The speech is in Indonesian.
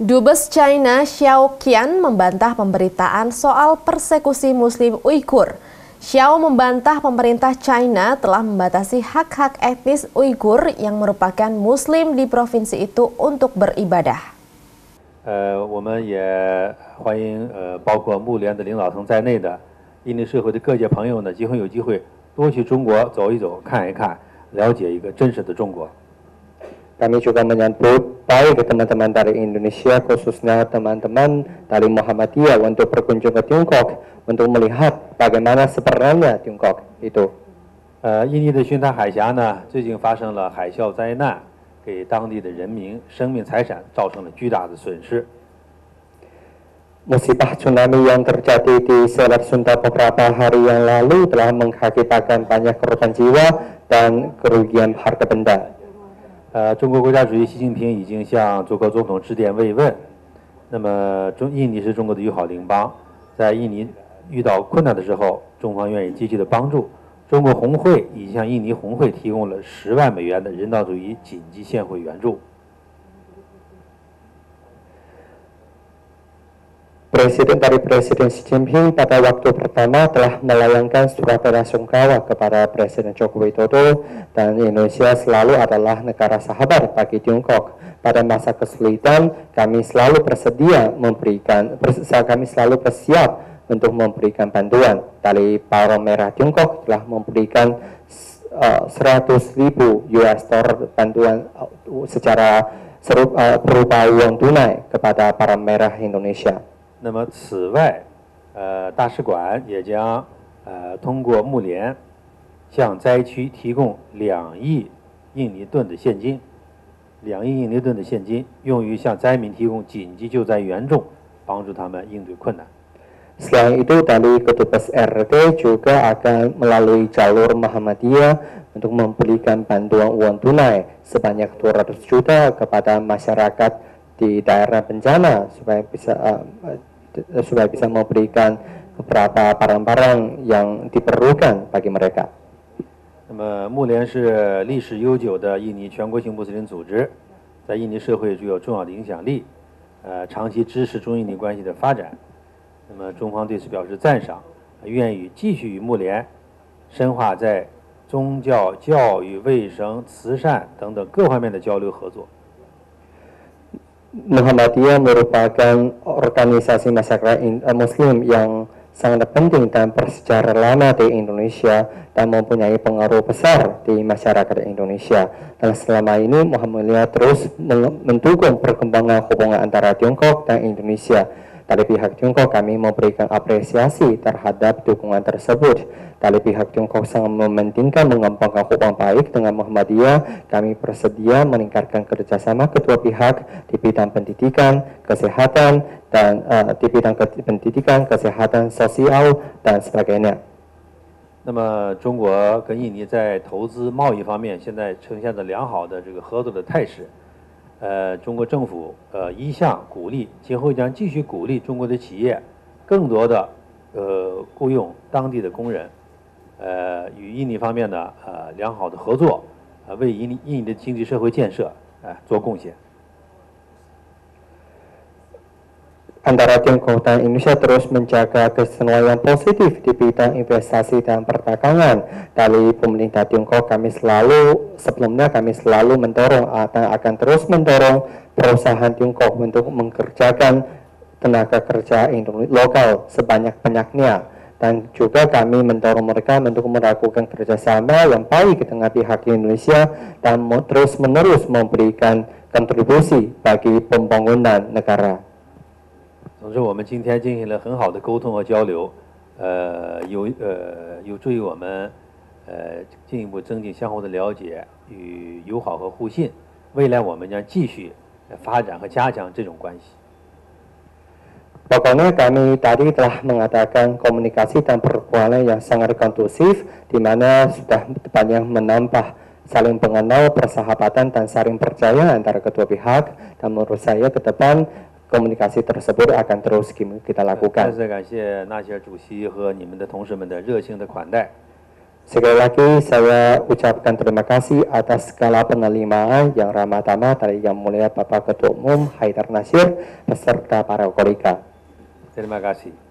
Dubes China Xiao Qian membantah pemberitaan soal persekusi Muslim Uighur. Xiao membantah pemerintah China telah membatasi hak-hak etnis Uighur yang merupakan Muslim di provinsi itu untuk beribadah. Kami juga menyambut baik teman-teman dari Indonesia, khususnya teman-teman dari Muhammadiyah untuk berkunjung ke Tiongkok untuk melihat bagaimana sebenarnya Tiongkok itu. Musibah tsunami yang terjadi di Selat Sunda beberapa hari yang lalu telah mengakibatkan banyak korban jiwa dan kerugian harta benda. 中国国家主席习近平已经向祖国总统致电慰问。那么，印尼是中国的友好邻邦，在印尼遇到困难的时候，中方愿意积极的帮助。中国红会已经向印尼红会提供了10万美元的人道主义紧急现汇援助。Presiden dari Presiden Xi Jinping pada waktu pertama telah melayangkan surat belasungkawa kepada Presiden Joko Widodo dan Indonesia selalu adalah negara sahabat bagi Tiongkok. Pada masa kesulitan kami selalu bersiap untuk memberikan bantuan. Dari Palang Merah Tiongkok telah memberikan 100.000 US dollar bantuan secara berupa uang tunai kepada Palang Merah Indonesia. 那么，此外，大使馆也将通过穆联向灾区提供2亿印尼盾的现金，用于向灾民提供紧急救灾援助，帮助他们应对困难。Selain itu, dari Kedubes RT juga akan melalui jalur Muhammadiyah untuk memberikan bantuan uang tunai sebanyak 200 juta kepada masyarakat di daerah bencana supaya bisa memberikan beberapa barang-barang yang diperlukan bagi mereka. 那么，穆联是历史悠久的印尼全国性穆斯林组织，在印尼社会具有重要的影响力，长期支持中印尼关系的发展。那么，中方对此表示赞赏，愿意继续与穆联深化在宗教、教育、卫生、慈善等等各方面的交流合作。 Muhammadiyah merupakan organisasi masyarakat Muslim yang sangat penting dan bersejarah lama di Indonesia dan mempunyai pengaruh besar di masyarakat Indonesia. Dan selama ini Muhammadiyah terus mendukung perkembangan hubungan antara Tiongkok dan Indonesia. Dari pihak Tiongkok kami memberikan apresiasi terhadap dukungan tersebut. Dari pihak Tiongkok sangat mementingkan mengembangkan hubungan baik dengan Muhammadiyah. Kami bersedia meningkatkan kerjasama kedua pihak di bidang pendidikan, kesehatan, dan sosial dan sebagainya. 那么，中国跟印尼在投资贸易方面现在呈现着良好的这个合作的态势。 中国政府一向鼓励，今后将继续鼓励中国的企业更多的雇佣当地的工人，与印尼方面的良好的合作，为印尼的经济社会建设做贡献。 Antara Tiongkok dan Indonesia terus menjaga kesenangan yang positif di bidang investasi dan perdagangan. Dari pemerintah Tiongkok sebelumnya kami selalu mendorong atau akan terus mendorong perusahaan Tiongkok untuk mengerjakan tenaga kerja lokal sebanyak-banyaknya. Dan juga kami mendorong mereka untuk melakukan kerjasama yang baik dengan pihak Indonesia dan terus-menerus memberikan kontribusi bagi pembangunan negara. 总之，我们今天进行了很好的沟通和交流，有助于我们进一步增进相互的了解与友好和互信。未来我们将继续发展和加强这种关系。 Pokoknya kami tadi telah mengatakan komunikasi dan perkuatan yang sangat kondusif, di mana sudah banyak menambah saling mengenal persahabatan dan saling percaya antara kedua pihak. Dan menurut saya ke depan komunikasi tersebut akan terus kita lakukan. 再次感谢纳西尔主席和你们的同事们的热情的款待。Sekali lagi saya ucapkan terima kasih atas segala penerimaan yang ramah tamah dari Yang Mulia Bapak Ketua Umum Haidar Nasir beserta para korika. Terima kasih.